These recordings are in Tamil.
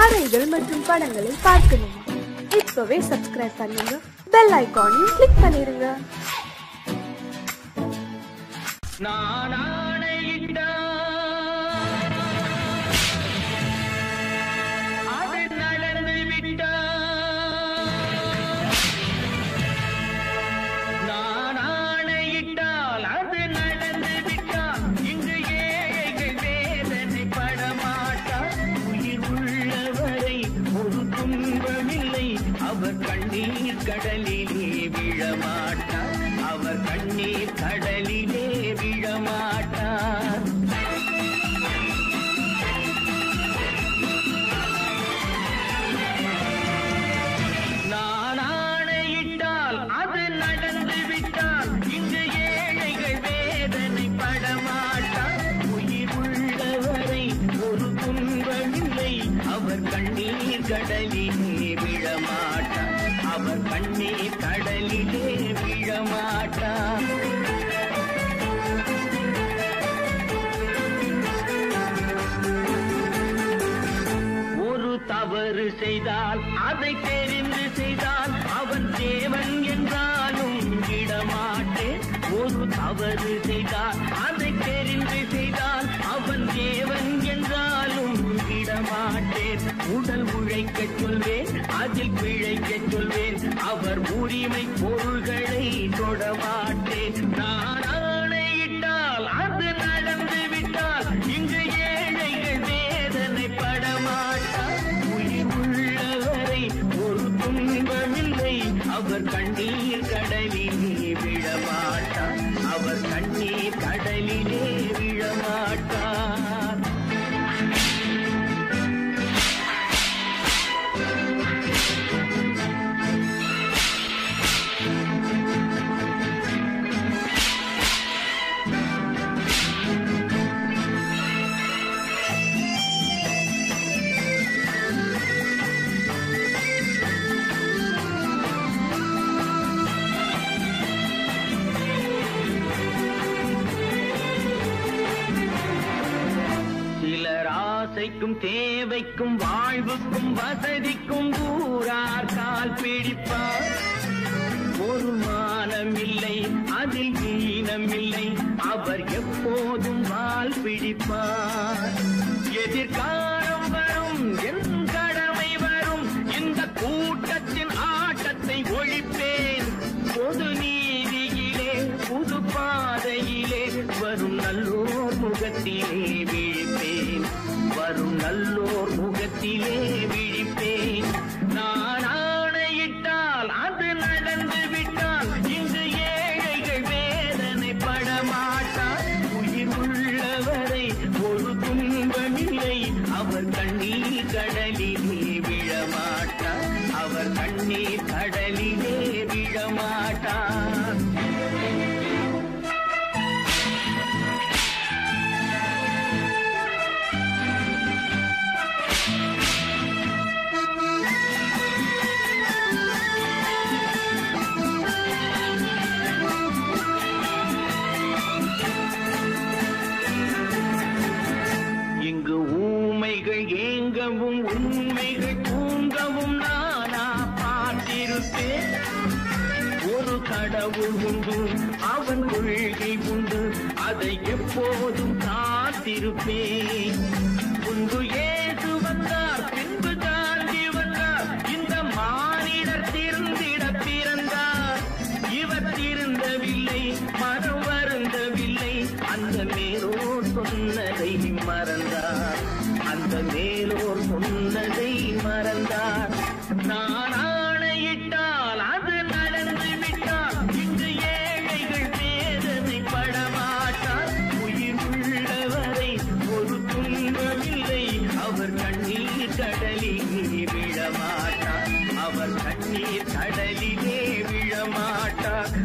பாறைகள் மற்றும் படங்களை பார்க்கணுமா? இப்பவே சப்ஸ்கிரைப் பண்ணுங்க, பெல் ஐகானையும் கிளிக் பண்ணிருங்க. நான் ஆணையிட்டான், அது நடந்து விட்டான். நான் ஆணையிட்டால் அது நடந்து விட்டான். இங்கு ஏழைகள் வேதனைப்பட மாட்டான். உயிர் உள்ளவரை ஒரு துன்பமில்லை. அவர் கண்ணீர் கடலிலே விழமாட்டான். அவர் கண்ணீர் கடலிலே கடலிலே விழமாட்டான். அவர் கண்ணீர் கடலிலே விழமாட்டான். ஒரு தவறு செய்தால் அதை தெரிந்து செய்தால் அவன் தேவன் என்றாலும் விடமாட்டேன். ஒரு தவறு செய்தால் அதை தெரிந்து செய்தால் அவன் தேவன் என்றாலும் விடமாட்டேன். உடல் உழைக்கச் சொல்வேன், அதில் பிழைக்கச் சொல்வேன். அவர் உரிமை பொருள்களை தொடமாட்டேன். நான் ஆணையிட்டால் அது நடந்து விட்டால். இங்கு ஏழைகள் வேதனை படமாட்டார். உயிர் உள்ளவரை ஒரு துன்பமில்லை. அவர் கண்ணீர் கடலிலே விழமாட்டார். அவர் கண்ணீர் கடலிலே விழமாட்டார். ஆசைக்கும் தேவைக்கும் வாழ்வுக்கும் வசதிக்கும் ஊரார் கால் பிடிப்பார். ஒரு மானம் இல்லை, அதில் ஈனம் இல்லை. அவர் எப்போதும் வால் பிடிப்பார். எதிர்காலம் வரும், என் கடமை வரும். இந்த கூட்டத்தின் ஆட்டத்தை ஒழிப்பேன். பொது நீதியிலே புது பாதையிலே வரும் நல்லோர் முகத்திலே விழிப்பேன். வரும் நல்லோர் முகத்திலே விழிப்பேன். நான் ஆணையிட்டால் அது நடந்து விட்டால். இங்கு ஏழைகள் வேதனை படமாட்டார். உயிர் உள்ளவரை ஒரு துன்பமில்லை. அவர் கண்ணீர் கடலிலே விழமாட்டார். அவர் கண்ணீர் கடலிலே விழமாட்டார். ஏங்கவும் உண்மைகள் தூங்கவும் நானா பார்த்திருப்பேன். ஒரு கடவுள் உண்டு, அவன் கொள்கை உண்டு. அதை எப்போதும் காத்திருப்பேன். உண்டு ஏது வந்தார், பின்பு காந்தி வந்தார். இந்த மானிடர் திருந்திட பிறந்தார். இவர் திருந்தவில்லை, மனம் வருந்தவில்லை. அந்த மேலோ சொன்னதை மறந்தார். அந்த மேலோர் சொன்னதை மறந்தார். நான் ஆணையிட்டால் அது நடந்து விட்டால். இங்கு ஏழைகள் வேதனை படமாட்டார். உயிர் உள்ளவரை ஒரு துன்பமில்லை. அவர் கண்ணீர் கடலிலே விழமாட்டார். அவர் கண்ணீர் கடலிலே விழமாட்டார்.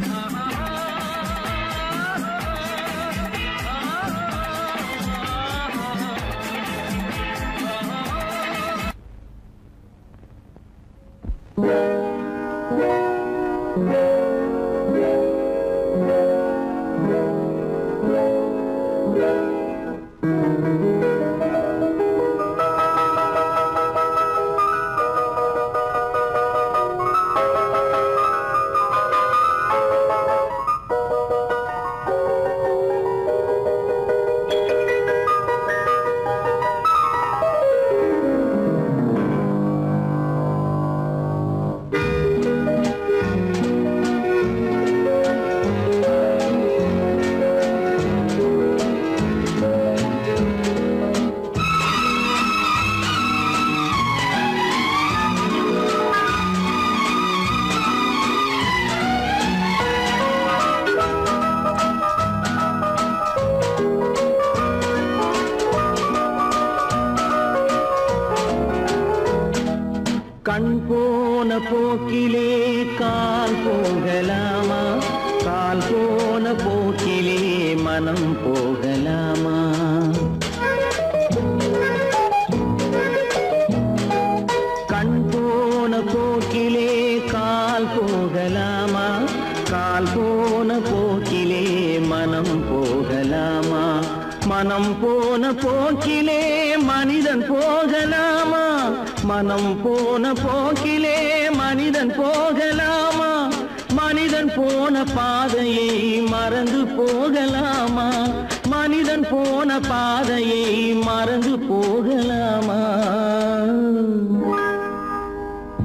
கண் போன போக்கிலே கால் போகலாமா, கால் போன போக்கிலே மனம் போகலாமா? கண் போன போக்கிலே கால் போகலாமா, கால் போன போக்கிலே மனம் போகலாமா? மனம் போன போக்கிலே மனிதன் போகலாமா, மனம் போன போக்கிலே மனிதன் போகலாமா? மனிதன் போன பாதையை மறந்து போகலாமா, மனிதன் போன பாதையை மறந்து போகலாமா?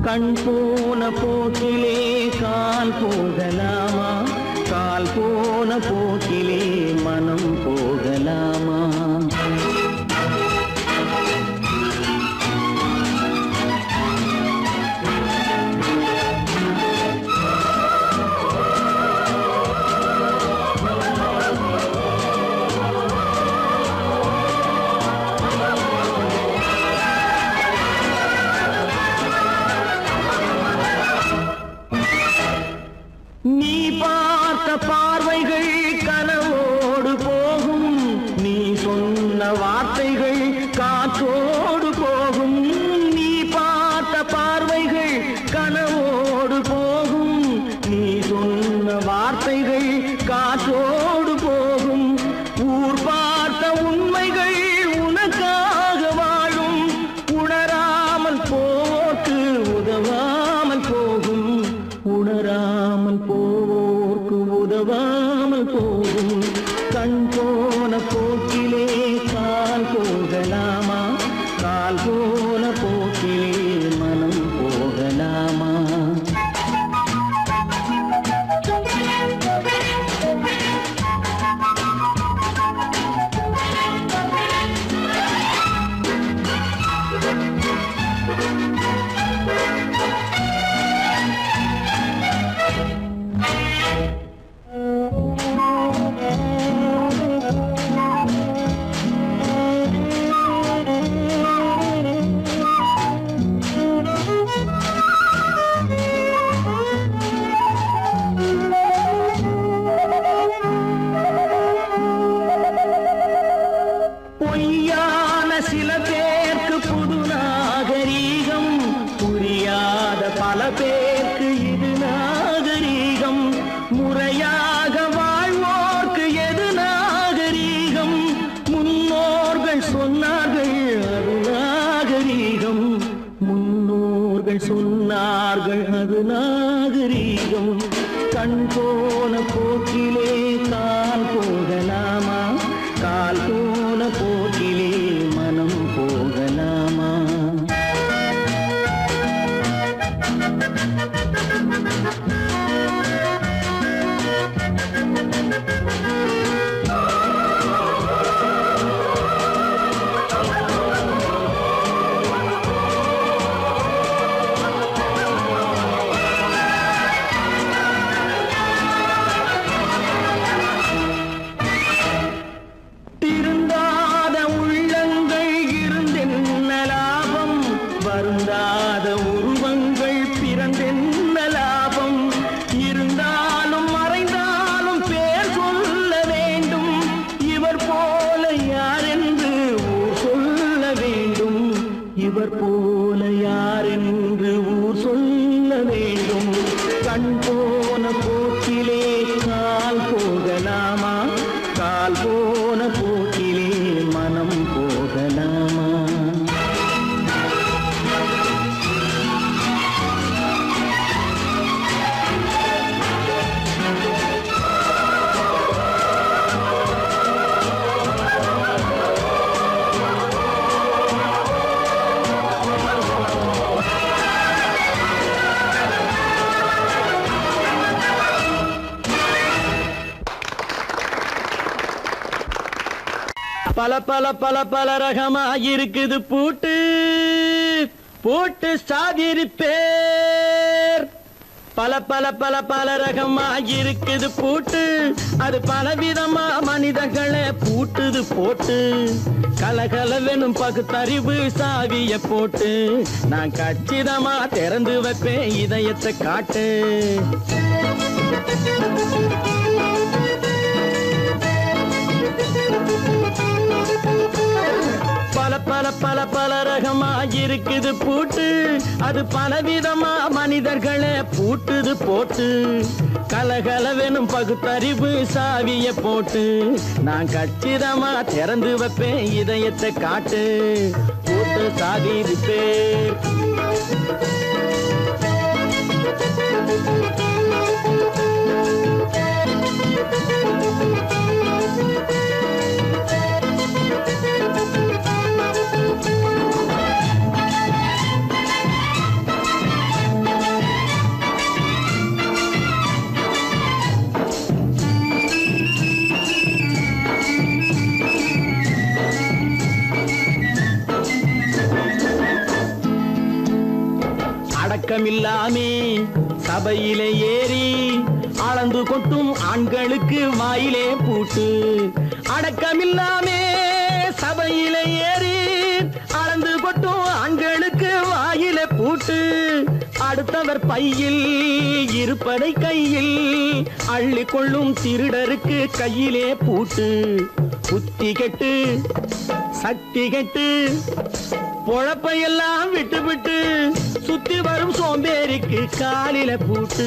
கண் போன போக்கிலே கால் போகலாமா, கால் போன போக்கிலே மனம் போகலாமா? நீ பார்த்த பார்வைகள் கனவோடு போகும், நீ சொன்ன வார்த்தைகள் காற்றோடு போகும். நீ பார்த்த பார்வைகள் கனவோடு போகும், நீ சொன்ன வார்த்தைகள் காற்றோடு போகும். ஊர் பார்த்த உண்மைகள் உனக்காக வாழும், உணராமல் போக்கு உதவாமல் போகும், உணராமல் போவோர்க்கு உதவாமல் போகும். கண் போன போக்கிலே கால் போகலாமா, கால் போன போக்கிலே மனம் போகலாமா? பொய்யான சில பேருக்கு புது நாகரீகம், புரியாத பல பேருக்கு இது நாகரீகம். முறையாக வாழ்வோர்க்கு எது நாகரீகம்? முன்னோர்கள் சொன்னார்கள் அது நாகரீகம், முன்னோர்கள் சொன்னார்கள் அது நாகரீகம். கண் போன போக்கிலே கால் போகலாமா, கால் போன போக்கிலே மனம் போகலாமா? வருந்தாத உருவங்கள் பிறந்தென்ன லாபம்? இருந்தாலும் மறைந்தாலும் பேர் சொல்ல வேண்டும், இவர் போல யாரென்று ஊர் சொல்ல வேண்டும், இவர் போல யாரென்று ஊர் சொல்ல வேண்டும். கண் போன போக்கிலே கால் போகலாமா, கால் போன போக்கிலே மனம் போகலாமா? பல பல பல பல ரகமா இருக்குது பூட்டு பூட்டு சாதிரி பேர் பல பல பல பல ரகமா இருக்குது பூட்டு, அது பலவிதமா மனிதர்களை பூட்டுது போட்டு. கலகலவெனும் பகுத்தறிவு சாவிய போட்டு நான் கச்சிதமா திறந்து வைப்பேன் இதயத்தை காட்டு. பல பல பல பல ரகமா இருக்குது பூட்டு, அது பலவிதமா மனிதர்களை பூட்டுது போட்டு. கலகலவெனும் பகுத்தறிவு சாவிய போட்டு நான் கச்சிதமா திறந்து வைப்பேன் இதயத்தை காட்டு. பூட்டு சாவி ரிப்பேர், அடக்கமில்லாமே சபையிலே ஏறி அளந்து கொட்டும் ஆண்களுக்கு வாயிலே பூட்டு. அடக்கமில்லாமே சபையிலே ஏறி அளந்து கொட்டும் ஆண்களுக்கு வாயிலே பூட்டு. அடுத்தவர் பையில் இருப்பதை கையில் அள்ளிக்கொள்ளும் திருடருக்கு கையிலே பூட்டு. புத்தி கெட்டு சக்தி கெட்டு பொழப்பையெல்லாம் விட்டு விட்டு சுத்தி வரும் சோம்பேறிக்கு காலில பூட்டு.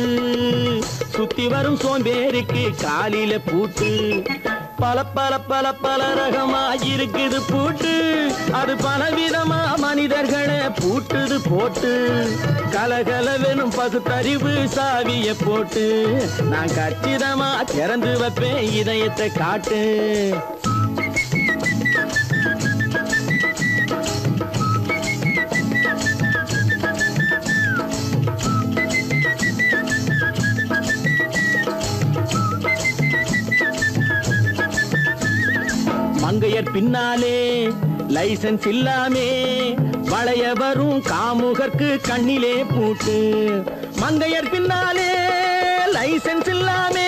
சுத்தி வரும் சோம்பேறிக்கு காலில பூட்டு. பல பல பல பல ரகமா இருக்குது பூட்டு, அது பலவிதமா மனிதர்களை பூட்டுது போட்டு. கலகலவெனும் பகுத்தறிவு சாவிய போட்டு நான் கச்சிதமா திறந்து வைப்பேன் இதயத்தை காட்டு. மங்கையர் பின்னாலே லைசன்ஸ் இல்லாமே வளைய வரும் காமுகர்க்கு கண்ணிலே பூட்டு. மங்கையர் பின்னாலே லைசன்ஸ் இல்லாமே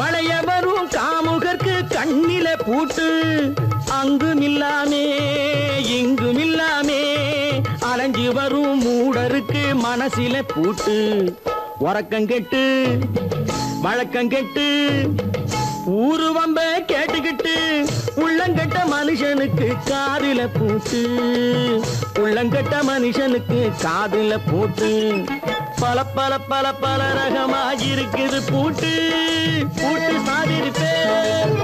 வளைய வரும் காமுகர்க்கு கண்ணிலே பூட்டு. அங்கும் இல்லாமே இங்கும் இல்லாமே அலைஞ்சி வரும் மூடருக்கு மனசிலே பூட்டு. உறக்கங்கெட்டு வழக்கங்கெட்டு ஊருவம்ப கேட்டுக்கிட்டு உள்ளங்கட்ட மனுஷனுக்கு காதில பூட்டு. உள்ளங்கட்ட மனுஷனுக்கு காதில பூட்டு. பல பல பல பல ரகமா இருக்குது பூட்டு. பூட்டு சாவி ரிப்பேர்.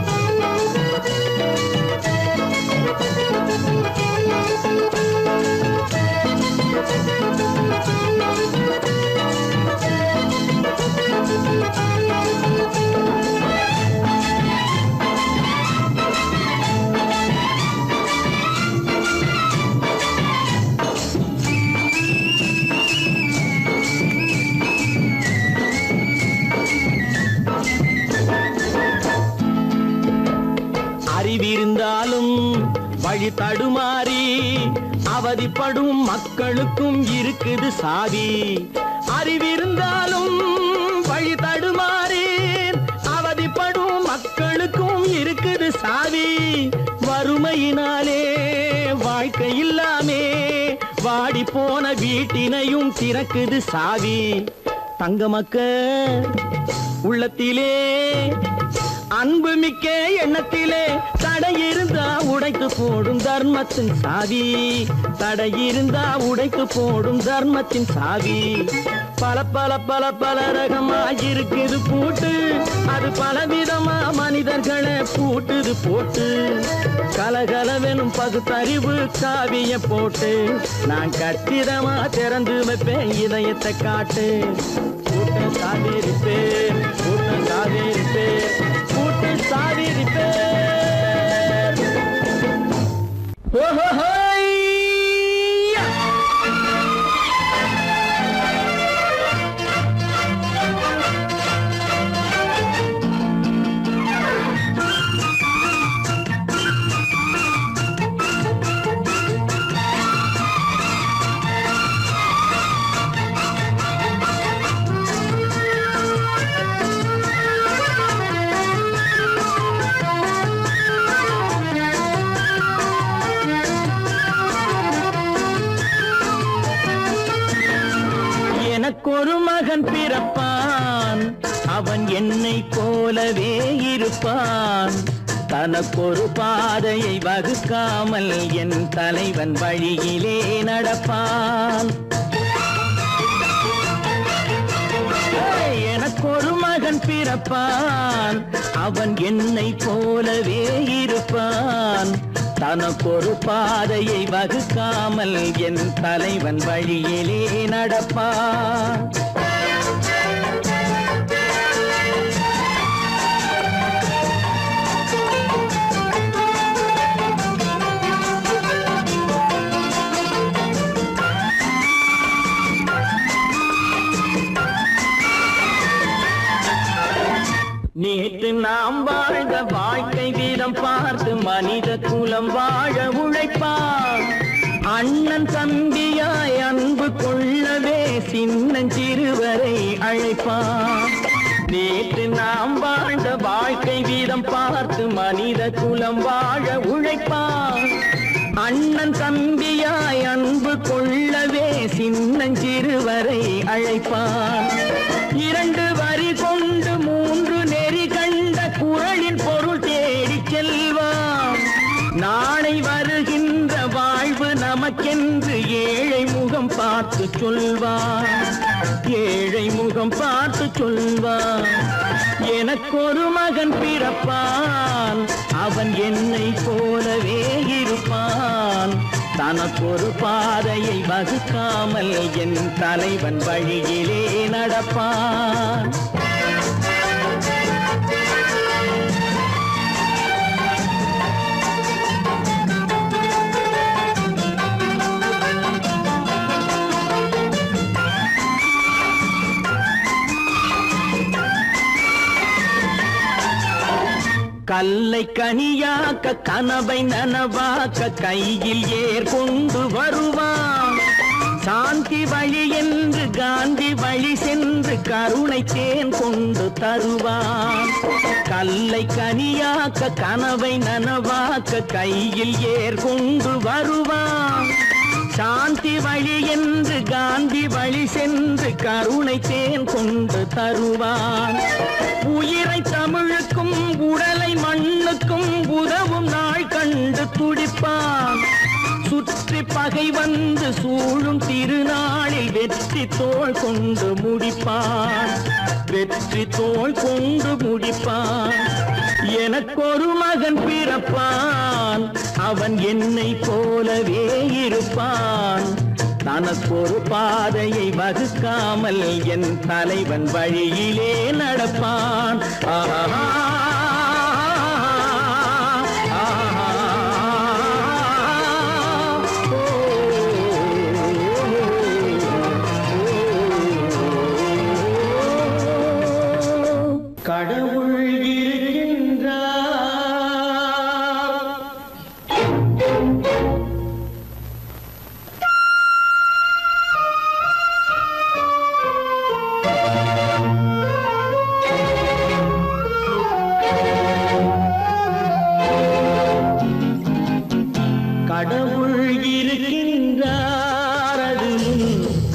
அறிவிருந்தாலும் வழி தடுமாறி அவதிப்படும் மக்களுக்கும் இருக்குது சாவி. அறிவிருந்தாலும் வழி தடுமாறி அவதிப்படும் மக்களுக்கும் இருக்குது சாவி. வறுமையினாலே வாழ்க்கை இல்லாமே வாடி போன வீட்டினையும் திறக்குது சாவி. தங்கமக்க உள்ளத்திலே அன்பு மிக்க எண்ணத்திலே தடையிருந்தா உடைத்து போடும் தர்மத்தின் சாவி. தடையிருந்தா உடைத்து போடும் தர்மத்தின் சாவி. பல பல பல பல ரகமா இருக்குது பூட்டு, அது பலவிதமா மனிதர்களை பூட்டுது போட்டு. கலகலவெனும் பகுத்தறிவு சாவிய போட்டு நான் கச்சிதமா திறந்து வைப்பேன் இதயத்தை காட்டு. பூட்டு சாவி ரிப்பேர், பூட்டு சாவி ரிப்பேர், பூட்டு சாவி ரிப்பேர். ஓஹோ ஒரு மகன் பிறப்பான், அவன் என்னை போலவே இருப்பான். தனக்கொரு பாதையை வகுக்காமல் என் தலைவன் வழியிலே நடப்பான். எனக்கொரு மகன் பிறப்பான், அவன் என்னை போலவே இருப்பான். தனக்கொரு பாதையை வகுக்காமல் என் தலைவன் வழியிலே நடப்பான். நேற்று நாம் வாழ்ந்த வாழ்க்கை வீதம் பார்த்து மனித குலம் வாழ உழைப்பான். அண்ணன் தம்பியாய் அன்பு கொள்ளவே சின்னஞ்சிறுவரை அழைப்பான். நேற்று நாம் வாழ்ந்த வாழ்க்கை வீதம் பார்த்து மனித குலம் வாழ உழைப்பான். அண்ணன் தம்பியாய் அன்பு கொள்ளவே சின்னஞ்சிறுவரை அழைப்பான். இரண்டு வரி கொண்டு மூன்று நெறி கண்ட குரலின் பொருள் தேடி செல்வான். நாளை வருகின்ற வாழ்வு நமக்கென்று ஏழை முகம் பார்த்து சொல்வான். ஏழை முகம் பார்த்து சொல்வான். எனக்கொரு மகன் பிறப்பான், அவன் என்னை போலவே இருப்பான். தனக்கொரு பாதையை வகுக்காமல் என் தலைவன் வழியிலே நடப்பான். கல்லை கனியாக்க கனவை நனவாக்க கையில் ஏற்கொண்டு வருவான். சாந்தி வழி என்று காந்தி வழி சென்று கருணை தேன் கொண்டு தருவான். கல்லை கனியாக்க கனவை நனவாக்க கையில் ஏற்கொண்டு வருவான். சாந்தி வழி என்று காந்தி வழி சென்று கருணை தேன் கொண்டு தருவான். உயிரை தமிழுக்கும் உடலை மண்ணுக்கும் உதவும் நாள் கண்டு துடிப்பான். சுற்றி பகை வந்து சூழும் திருநாளில் வெற்றி தோள் கொண்டு முடிப்பான். வெற்றி தோள் கொண்டு முடிப்பான். எனக்கொரு மகன் பிறப்பான், அவன் என்னை போலவே இருப்பான். தனக்கொரு பாதையை வகுக்காமல் என் தலைவன் வழியிலே நடப்பான்.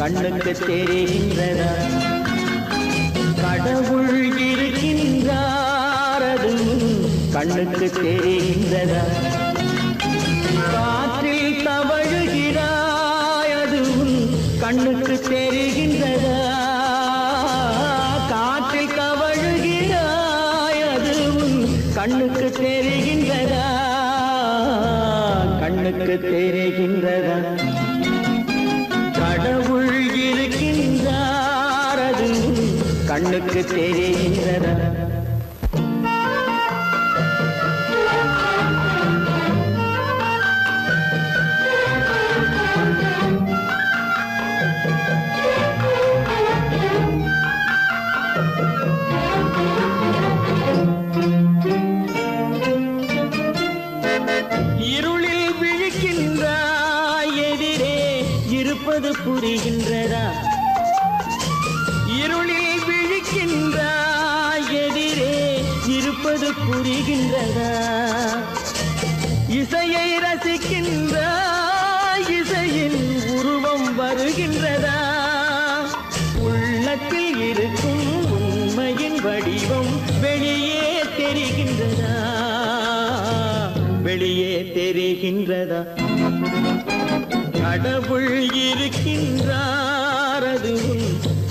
கண்ணுக்கு தெரிகின்றன கடவுள் இருக்கின்றாரது கண்ணுக்கு தெரிகின்றன. காற்றில் தவழுகிறாயது கண்ணுக்கு தெரிகின்றன. காற்றில் தவழுகிறாயது கண்ணுக்கு தெரிகின்றன. கண்ணுக்கு தெரிகின்றன. கண்ணுக்கு தெரிகின்றன. இருளில் விழிக்கின்றாய், எதிரே இருப்பது புரிகின்றதா? எதிரே இருப்பது புரிகின்றதா? இசையை ரசிக்கின்றா, இசையின் உருவம் வருகின்றதா?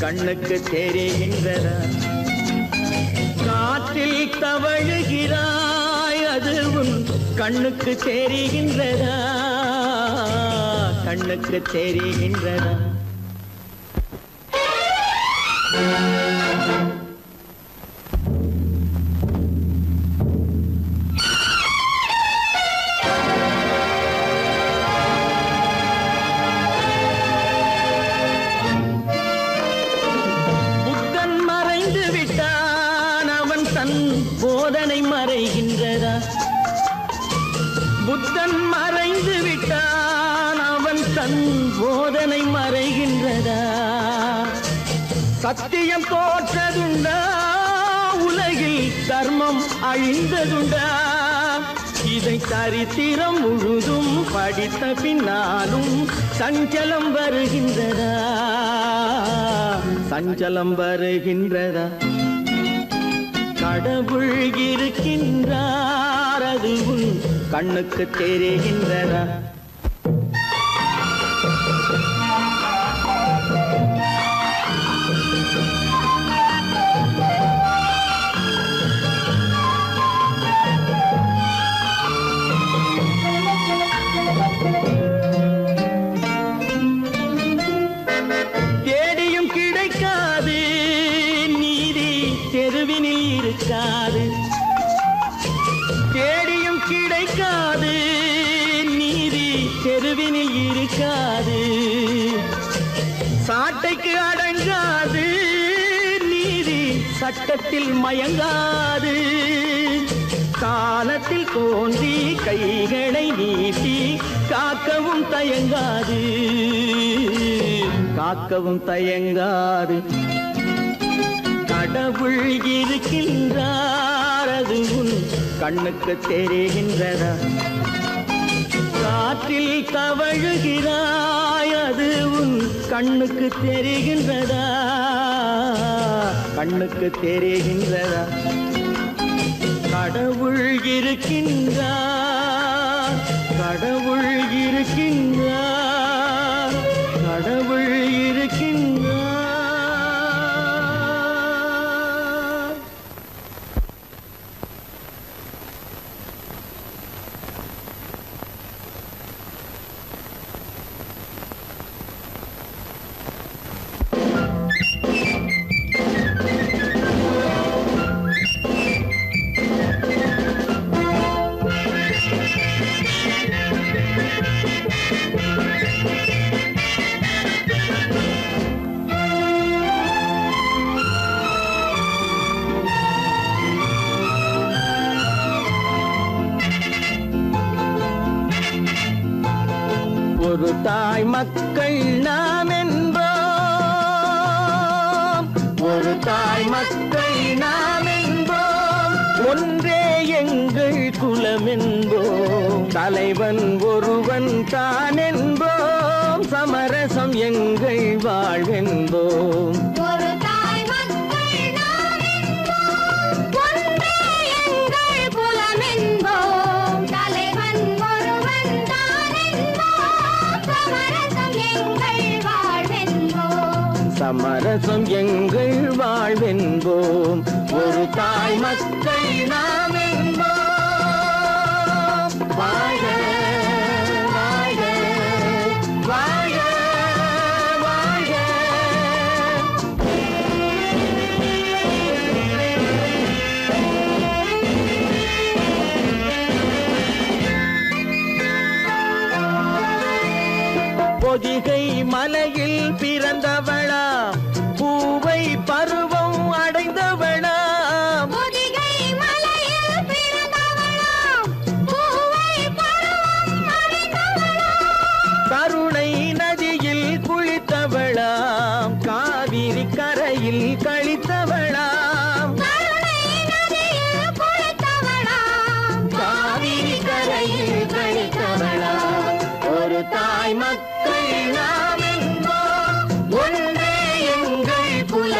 கண்ணுக்கு தெரிகின்றதா? காற்றில் தவழுகிறாய் அதுவும் கண்ணுக்கு தெரிகின்றதா? கண்ணுக்கு தெரிகின்றதா? சத்தியம் தோற்றதுண்டா? உலகில் தர்மம் அழிந்ததுண்டா? இதை சரித்திரம் முழுதும் படித்த பின்னாலும் சஞ்சலம் வருகின்றதா? சஞ்சலம் வருகின்றதா? கடவுள் இருக்கின்றார் அதுவும் கண்ணுக்கு தெரிகின்றதா? தேடியும் கிடைக்காது நீதி தெருவினில் இருக்காது. சாட்டைக்கு அடங்காது நீதி சட்டத்தில் மயங்காது. காலத்தில் தோன்றி கைகளை நீட்டி காக்கவும் தயங்காது, காக்கவும் தயங்காது. கடவுள் இருக்கின்றார் அதுவும் கண்ணுக்கு தெரிகின்றதா? காற்றில் தவழுகிறாய் அதுவும் கண்ணுக்கு தெரிகின்றதா? கண்ணுக்கு தெரிகின்றதா? கடவுள் இருக்கின்றார், கடவுள் இருக்கின்றார், கடவுள் இருக்கின்றார். ஒரு தாய் மக்கள் நாம் என்போம், ஒரு தாய் மக்கள் நாம் என்போம், ஒன்றே எங்கள் குலம் என்போம், தலைவன் ஒருவன் தான் என்போம், சமரசம் எங்கள் வாழ்வென்போம். சமரசம் எங்கள் வாழ்வென்போம். ஒரு தாய் மக்கள் நாம் என்போம். வாழ வாழ வாழ வாழ. பொதிகை மலையில் பிறந்தவளா? பூவை பருவம் அடைந்தவளா? பொதிகை மலையில் பிறந்தவளா? பூவை பருவம் அடைந்தவளா? கருணை நதியில் குளித்தவளா? காவிரி கரையில் கழித்தவளா? கருணை நதியில் குளித்தவளா? காவிரி கரையில் கழித்தவளா? ஒரு தாய் மக்கள் நாம் என்போம், ஒன்றே எங்கள் குலம்.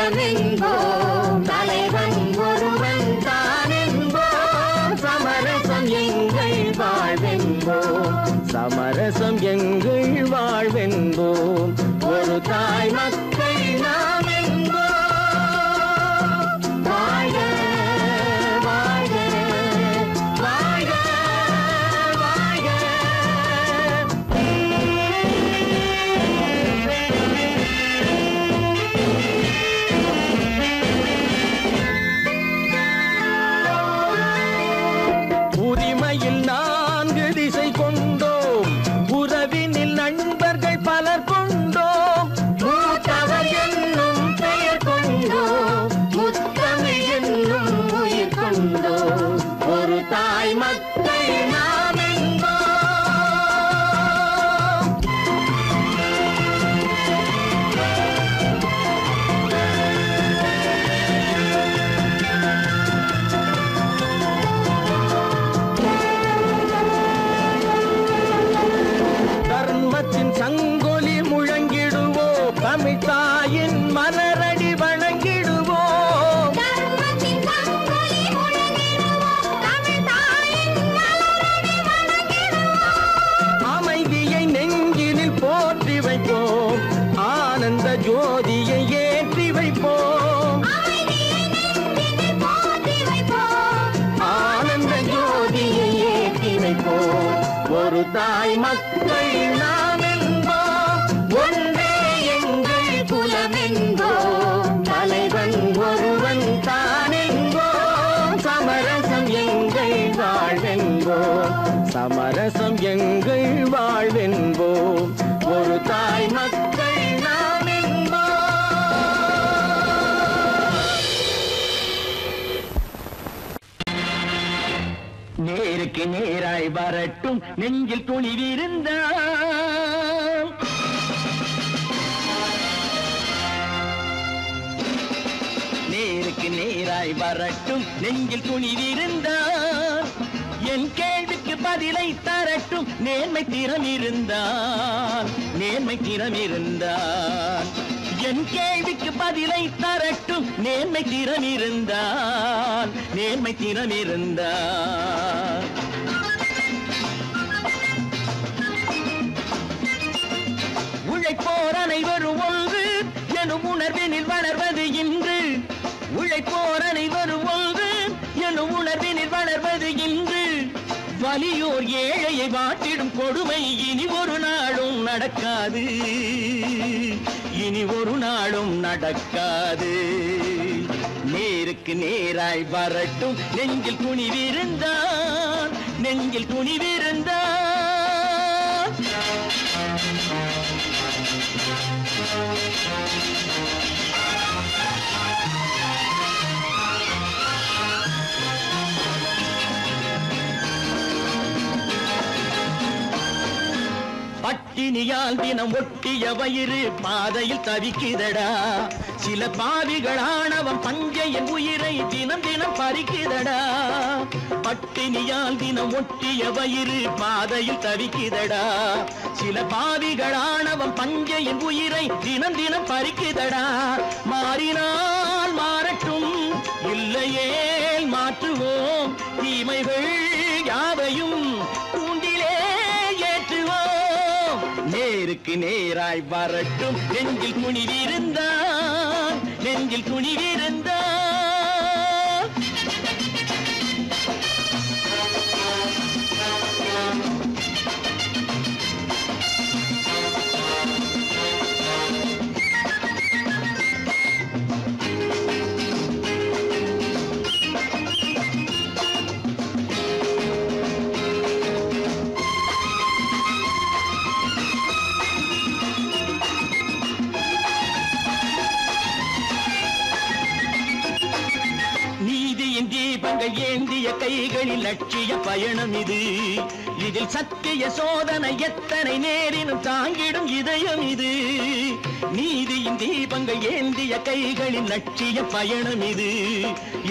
நெஞ்சில் துணிவிருந்தால் நேருக்கு நேராய் வரட்டும் நெஞ்சில் துணிவிருந்தால் என் கேள்விக்கு பதிலை தரட்டும் நேர்மை திறம் இருந்தால் என் கேள்விக்கு பதிலை தரட்டும் நேர்மை திறம் இருந்தால் உழைப்போர் அனைவரும் ஒன்று எனும் உணர்வினில் வளர்வது இன்று உழைப்போர் அனைவரும் ஒன்று எனும் உணர்வினில் வளர்வது இன்று வலியோர் ஏழையை வாட்டிடும் கொடுமை இனி ஒரு நாளும் நடக்காது இனி ஒரு நாளும் நடக்காது நேருக்கு நேராய் வரட்டும் நெஞ்சில் துணிவிருந்தான் நெஞ்சில் துணிவிருந்தான் பட்டினியால் தினம் ஒட்டிய வயிறு பாதையில் தவிக்குதடா சில பாவிகளானவன் பஞ்சையின் உயிரை தினம் தினம் பறிக்குதடா பட்டினியால் தினம் ஒட்டிய வயிறு பாதையில் தவிக்குதடா சில பாவிகளானவன் பஞ்சையின் உயிரை தினம் தினம் பறிக்குதடா மாறினால் மாறட்டும் இல்லையே மாற்றுவோம் தீமைகள் யாவையும் நேருக்கு நேராய் வரட்டும் நெஞ்சில் துணிவிருந்தான் நெஞ்சில் துணிவிருந்தான் ஏந்திய கைகளில் லட்சிய பயணம் இது இதில் சத்திய சோதனை எத்தனை நேரினும் தாங்கிடும் இதயம் இது நீதியின் தீபங்கள் ஏந்திய கைகளின் லட்சிய பயணம் இது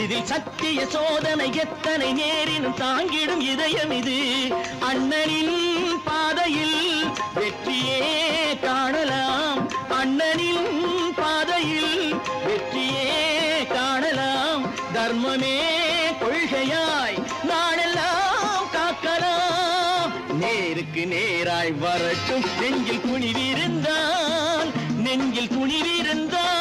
இதில் சத்திய சோதனை எத்தனை நேரினும் தாங்கிடும் இதயம் இது அண்ணனின் பாதையில் வெற்றியே காணலாம் அண்ணனின் பாதையில் வெற்றியே காணலாம் தர்மமே கொள்கையாய் நாடெல்லாம் காக்கலாம் நேருக்கு நேராய் வரட்டும் நெஞ்சில் துணிவிருந்தான் நெஞ்சில் துணிவிருந்தார்.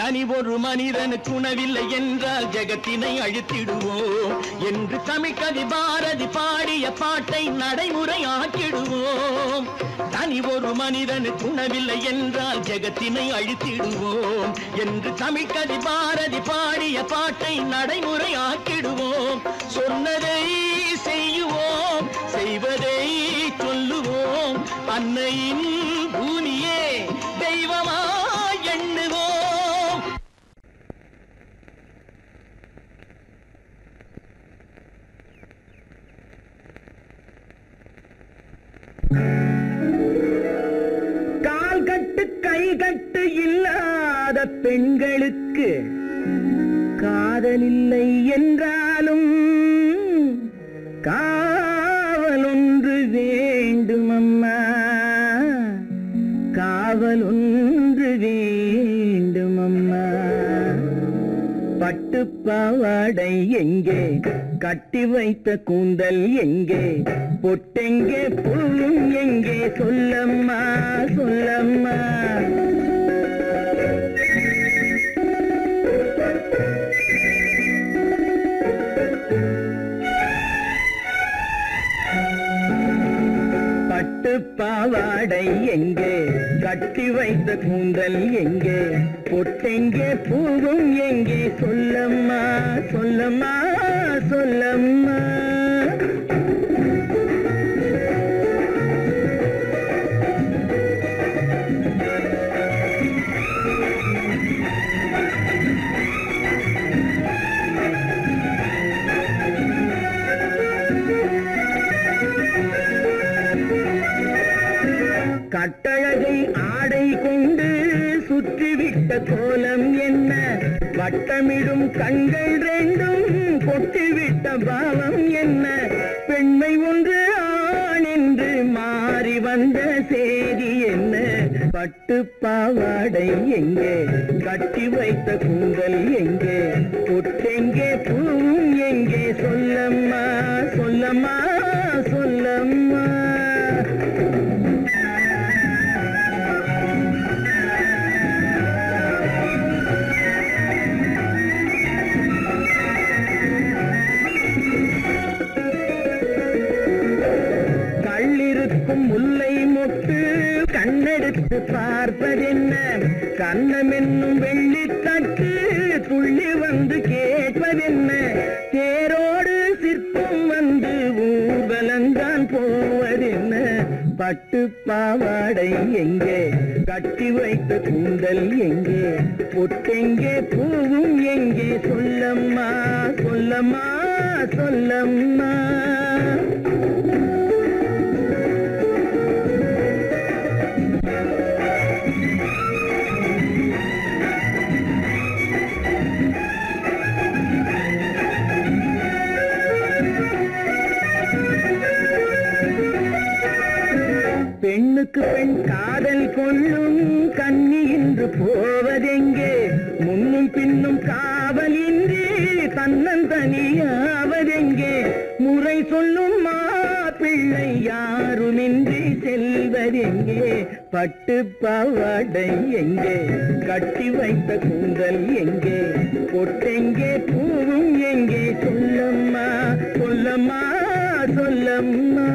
தனி ஒரு மனிதனுக்கு உணவில்லை என்றால் ஜகத்தினை அழித்திடுவோம் என்று தமிழ்கவி பாரதி பாடிய பாட்டை நடைமுறையாக்கிடுவோம். தனி ஒரு மனிதனுக்கு உணவில்லை என்றால் ஜகத்தினை அழித்திடுவோம் என்று தமிழ்கவி பாரதி பாடிய பாட்டை நடைமுறையாக்கிடுவோம். சொன்னதை செய்வோம், செய்வதை சொல்லுவோம், அன்னையின் பூனியே தெய்வமா எண்ணுவோம். கால் கட்டு கை கட்டு இல்லாத பெண்களுக்கு காதலில்லை என்றாலும் காவல் ஒன்று வேண்டும் அம்மா, காவல் ஒன்று வேண்டும் அம்மா. பட்டுப்பாவாடை எங்கே, கட்டி வைத்த கூந்தல் எங்கே, பொட்டெங்கே, புல்லும் எங்கே, சொல்லம்மா சொல்லம்மா. பாவாடை எங்கே, கட்டி வைத்த கூந்தல் எங்கே, பொட்டெங்கே, பூவும் எங்கே, சொல்லம்மா சொல்லம்மா சொல்லம்மா. கட்டழகை ஆடை கொண்டு சுற்றிவிட்ட கோலம் என்ன, வட்டமிடும் கண்கள் ரெண்டும் கொட்டிவிட்ட பாவம் என்ன, பெண்மை ஒன்று ஆண் என்று மாறி வந்த சேரி என்ன. பட்டு பாவாடை எங்கே, கட்டி வைத்த கூந்தல் எங்கே, பொட்டெங்கே, பூவும் எங்கே, சொல்லம்மா சொல்லம்மா சொல்லம்மா. முல்லை மொட்டு கண்ணெடுத்து பார்ப்பதென்ன, கண்ணமென்னும் வெள்ளி தட்டு துள்ளி வந்து கேட்பதென்ன, தேரோடு சிற்பம் வந்து ஊர்வலந்தான் போவதென்ன. பட்டு பாவாடை எங்கே, கட்டி வைத்த கூந்தல் எங்கே, பொட்டெங்கே, பூவும் எங்கே, சொல்லம்மா சொல்லம்மா சொல்லம்மா. பெண்ணுக்கு பெண் காதல் கொள்ளும் கன்னி இன்று போவதெங்கே, முன்னும் பின்னும் காவலின்றி தன்னந்தனியாவதெங்கே, முறை சொல்லும் மாப்பிள்ளை யாருமின்றி செல்வதெங்கே. பட்டு பாவாடை எங்கே, கட்டி வைத்த கூந்தல் எங்கே, பொட்டெங்கே, பூவும் எங்கே, சொல்லம்மா சொல்லம்மா சொல்லம்மா.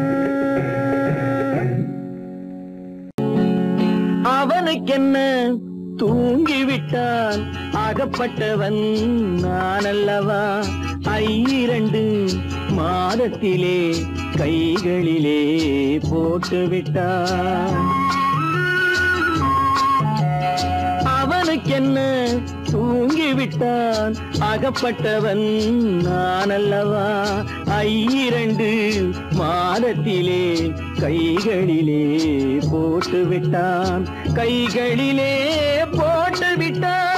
அவனுக்கென்ன தூங்கிவிட்டால் அகப்பட்டவன் நான் அல்லவா, 2 மாதத்திலே கைகளிலே போட்டுவிட்டான். அவனுக்கென்ன தூங்கிவிட்டான் அகப்பட்டவன் நான் அல்லவா, 2 மாதத்திலே கைகளிலே போட்டுவிட்டான், கைகளிலே போட்டுவிட்டான்.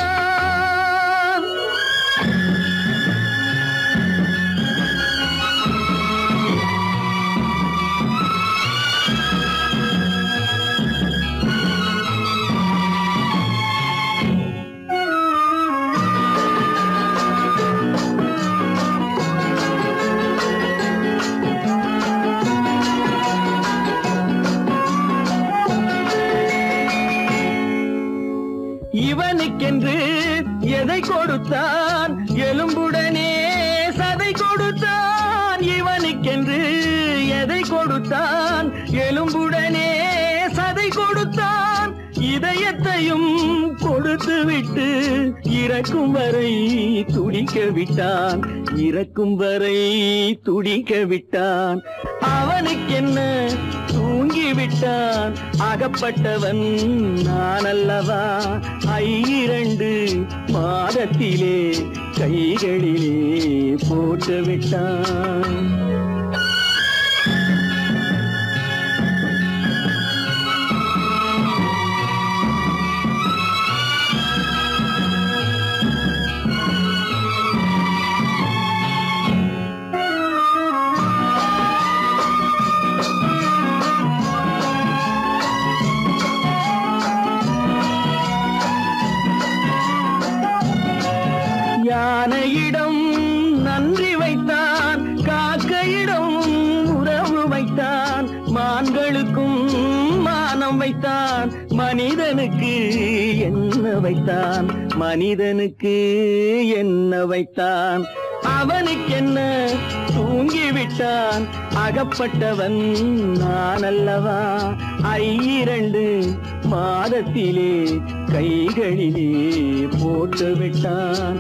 இறக்கும் வரை துடிக்க விட்டான் அவனுக்கென்ன தூங்கி விட்டான் அகப்பட்டவன் நான் அல்லவா 2 மாதத்திலே கைகளிலே போட்டு விட்டான் மனிதனுக்கு என்ன வைத்தான் அவனுக்கென்ன தூங்கிவிட்டான் அகப்பட்டவன் நான் அல்லவா 2 மாதத்திலே கைகளிலே போட்டு விட்டான்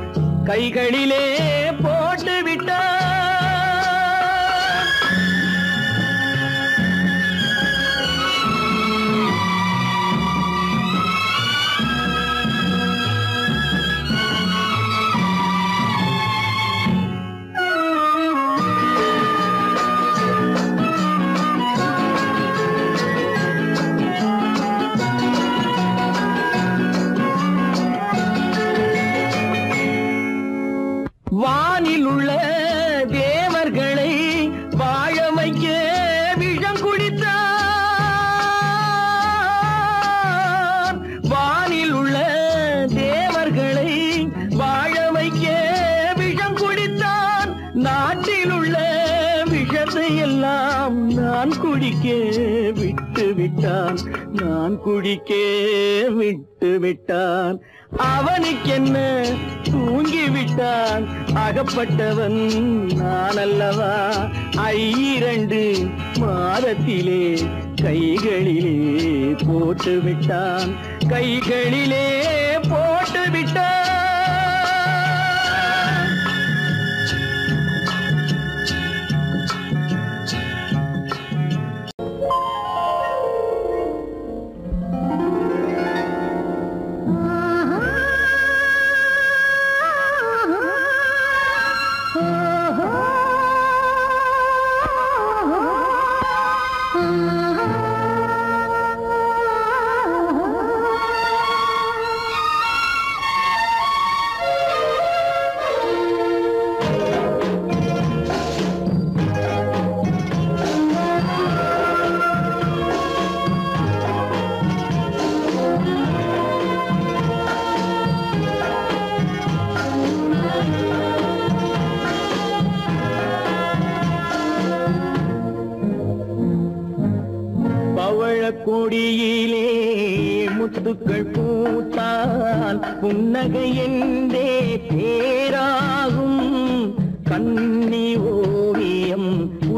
நான் குடிக்க விட்டு விட்டான் அவனுக்கென்ன தூங்கிவிட்டான் அகப்பட்டவன் நான் அல்லவா 2 மாதத்திலே கைகளிலே போட்டு விட்டான் கொடியிலே முத்துக்கள் பூத்தால் புன்னகை என்றே பேராகும் கன்னி ஓவியம்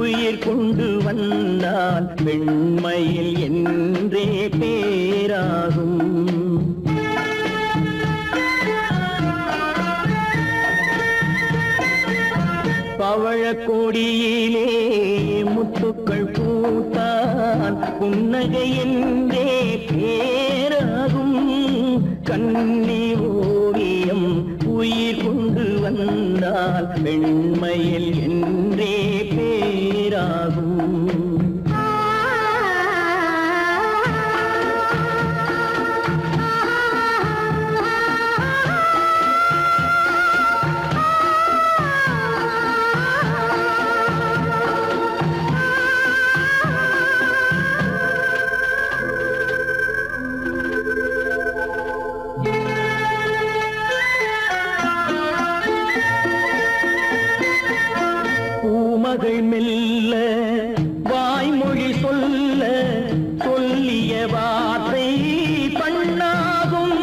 உயிர் கொண்டு வந்தால் வெண்மையில் என்றே பேராகும் பவழக்கொடியிலே முத்துக்கள் பூத்தான் புன்னகை என்றே பேராகும் கன்னி ஓவியம் உயிர் கொண்டு வந்தால் வெண்மையில் என்றே பேராகும் மெல்ல வாய்மொழி சொல்லிய வார்த்தை பண்ணாகும்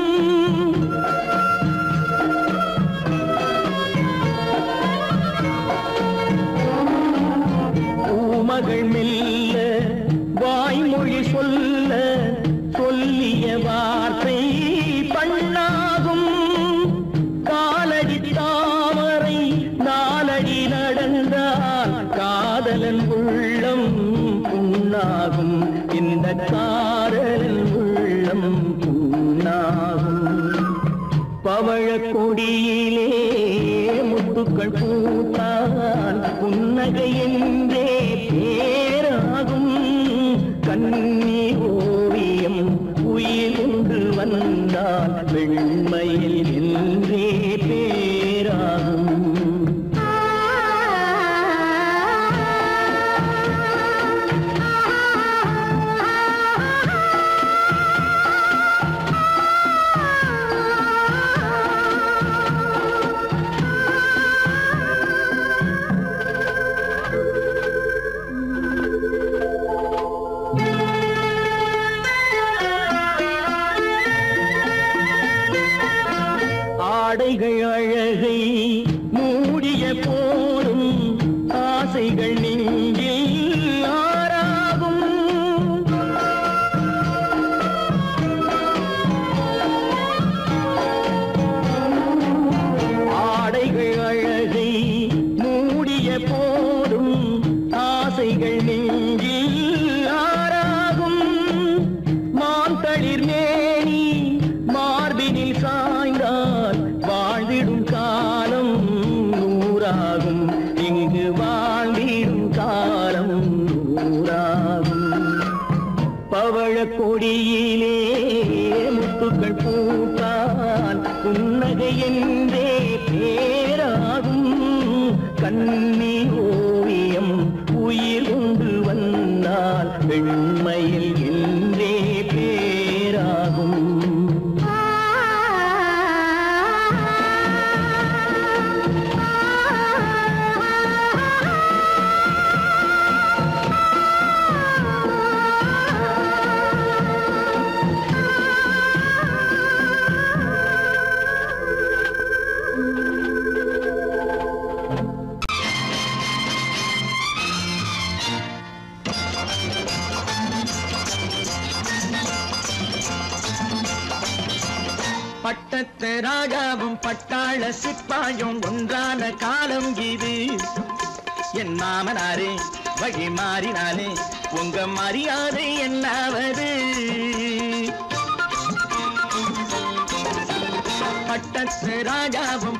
பட்டத்து ராஜாவும்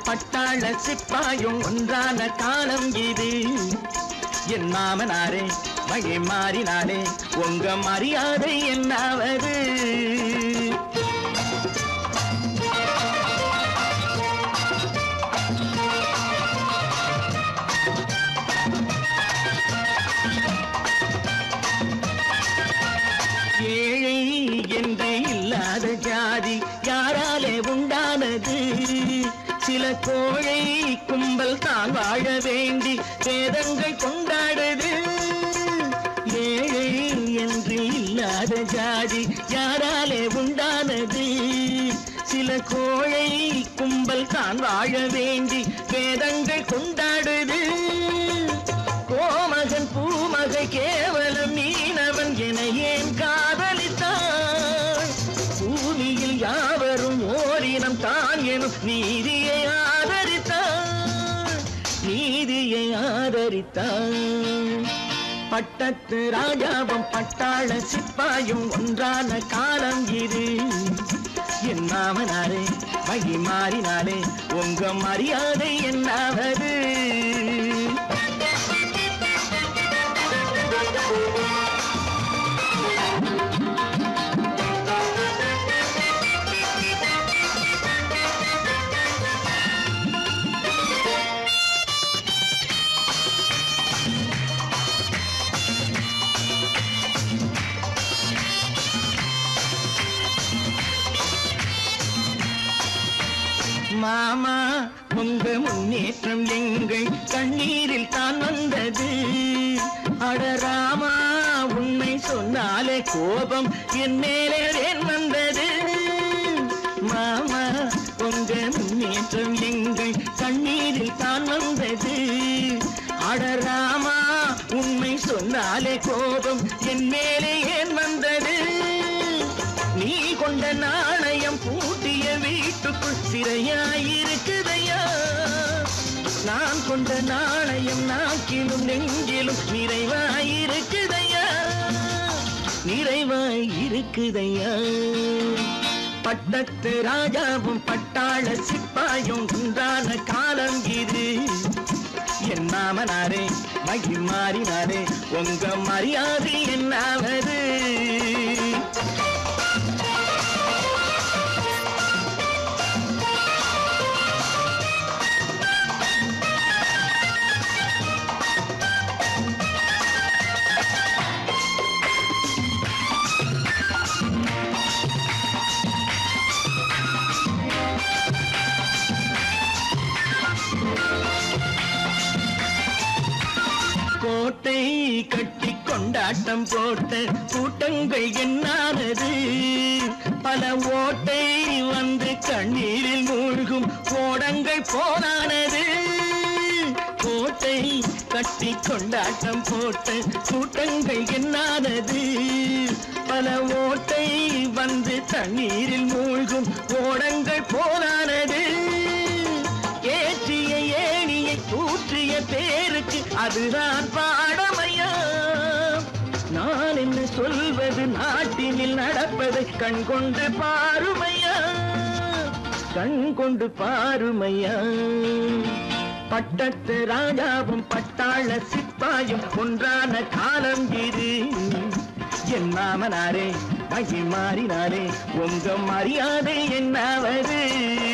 பட்டாள சிப்பாயும் ஒன்றான காலம் இது. என் மாமனாரே வகி மாறினாலே உங்க மரியாதை என்னாவது? மாமா உங்க முன்னேற்றம் எங்கள் கண்ணீரில் தான் வந்தது. அடராமா உண்மை சொன்னாலே கோபம் என் மேலே ஏன் வந்தது? மாமா உங்க முன்னேற்றம் எங்கள் கண்ணீரில் தான் வந்தது. அடராமா உண்மை சொன்னாலே கோபம் என் மேலே ஏன் வந்தது? நீ கொண்ட நாணயம் பூட்டிய வீட்டுக்குள் சிறையாயிருக்குதையா? நான் கொண்ட நாணயம் நாக்கிலும் நெஞ்சிலும் நிறைவாயிருக்குதையா? நிறைவாயிருக்குதையா? பட்டத்து ராஜாவும் பட்டாள சிப்பாயும் உண்டான காலம் இது. என் மாமனாரே மகிமாறினாரே உங்க மரியாதை என்னாவது? கோட்டை கட்டி கொண்டாட்டம் போட்ட கூட்டங்கள் என்னானது? பல ஓட்டை வந்து கண்ணீரில் மூழ்கும் கோடங்கள் போனானது. கோட்டை கட்டி கொண்டாட்டம் போட்ட கூட்டங்கள் என்னானது? பல ஓட்டை வந்து தண்ணீரில் மூழ்கும் கோடங்கள் போனானது. ஏற்றிய ஏணியை கூற்றிய பேருக்கு அதுதான் பாடமையா? நான் என்ன சொல்வது நாட்டினில் நடப்பதை கண்கொண்டு பாருமையா, கண்கொண்டு பாருமையா. பட்டத்து ராஜாவும் பட்டாள சிப்பாயும் ஒன்றான காலம் இது. என் மாமனாரே மகிமாறினாரே உங்க மரியாதை என்னாவது?